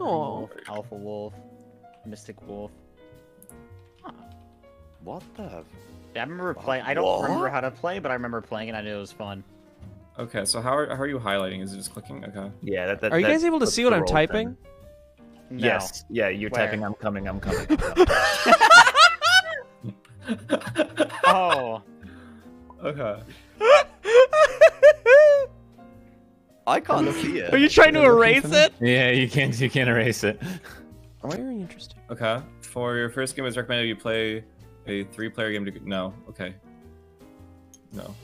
Wolf, Alpha Wolf, Mystic Wolf. Huh. What the? Yeah, I remember playing. I don't remember how to play, but I remember playing, and I knew it was fun. Okay, so how are you highlighting? Is it just clicking? Okay. Yeah. Are you guys able to see what I'm typing? No. Yes. Yeah, you're typing. I'm coming. I'm coming. I'm coming. Oh. Okay. I can't see it. Are you trying to erase it? Yeah, you can't. You can't erase it. Oh, very interesting. Okay. For your first game, it's recommended you play a three-player game. No. Okay. No.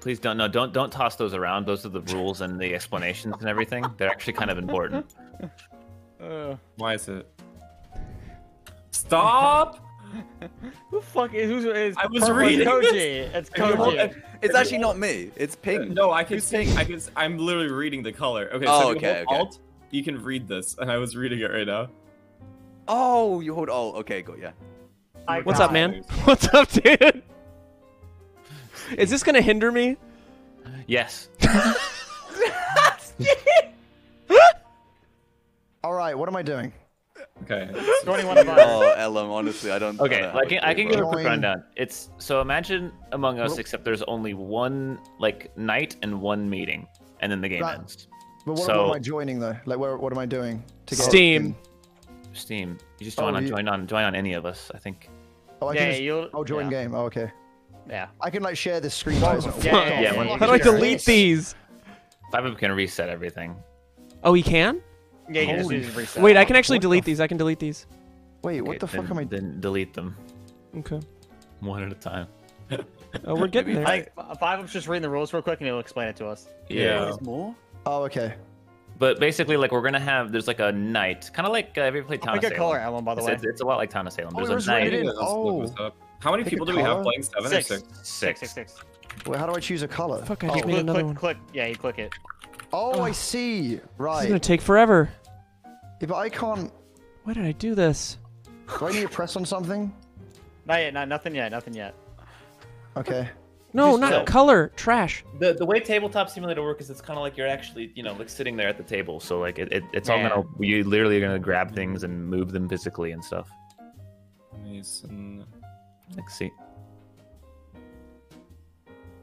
Please don't. No. Don't toss those around. Those are the rules and the explanations and everything. They're actually kind of important. Why is it? Stop! Who the fuck is I was reading Koji. It's Koji. It's actually not me. It's pink. No, I can see. I'm literally reading the color. Okay. Oh, so okay. Alt. You can read this, and I was reading it right now. Oh, you hold Alt. Okay, go. Yeah. What's up, man? What's up, dude? Is this gonna hinder me? Yes. All right. What am I doing? Okay. Joining one of us. Oh, Ellum, honestly, I don't. Okay, I can give a quick rundown. It's so imagine Among Us, except there's only one like night and one meeting, and then the game ends. But what am I joining though? Like, what am I doing? To get Steam. You just join on any of us, I think. Oh, I can I'll join game. Oh, okay. Yeah. I can like share this screen. Yeah. How do I delete these? Five can reset everything. Oh, he can. Yeah, you just need to wait, I can actually delete these. I can delete these. Wait, what the fuck am I? Then delete them. Okay. One at a time. Oh, we're getting there. I think five of us just reading the rules real quick, and it'll explain it to us. Yeah. There's more. Oh, okay. But basically, like we're gonna have there's like a night, kind of like if you play Town of Salem. Pick a color, Ellen, by the way. It's a lot like Town of Salem. There's a night. Oh. How many people do we have playing? Seven or six? Six. Well, how do I choose a color? Fuck, I just made another one. Click. Yeah, you click it. Oh, I see. Right. This is gonna take forever. If I can't... Why did I do this? Do I need to press on something? Not yet. Nothing yet. Okay. No, not color. Trash. The way Tabletop Simulator works is it's kind of like you're actually, you know, like sitting there at the table. So like it's all gonna... You literally are gonna grab things and move them physically and stuff. Mason. Let's see.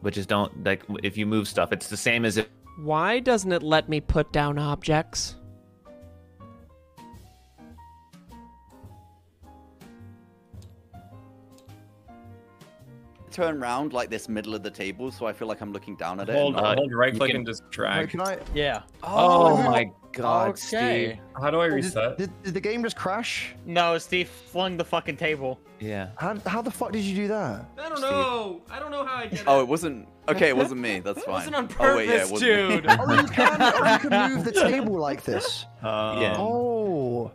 But just don't... Like, if you move stuff, it's the same as if... Why doesn't it let me put down objects? Turn round like this middle of the table, so I feel like I'm looking down at it. Hold right click and just drag. Wait, can I? Yeah. Oh my god, okay. Steve. How do I reset? Did the game just crash? No, Steve flung the fucking table. Yeah. How the fuck did you do that? I don't know. Steve. I don't know how I did it. Oh, it wasn't. Okay, it wasn't me. That's fine. It wasn't on purpose, dude. Oh, you can move the table like this. Yeah. Oh.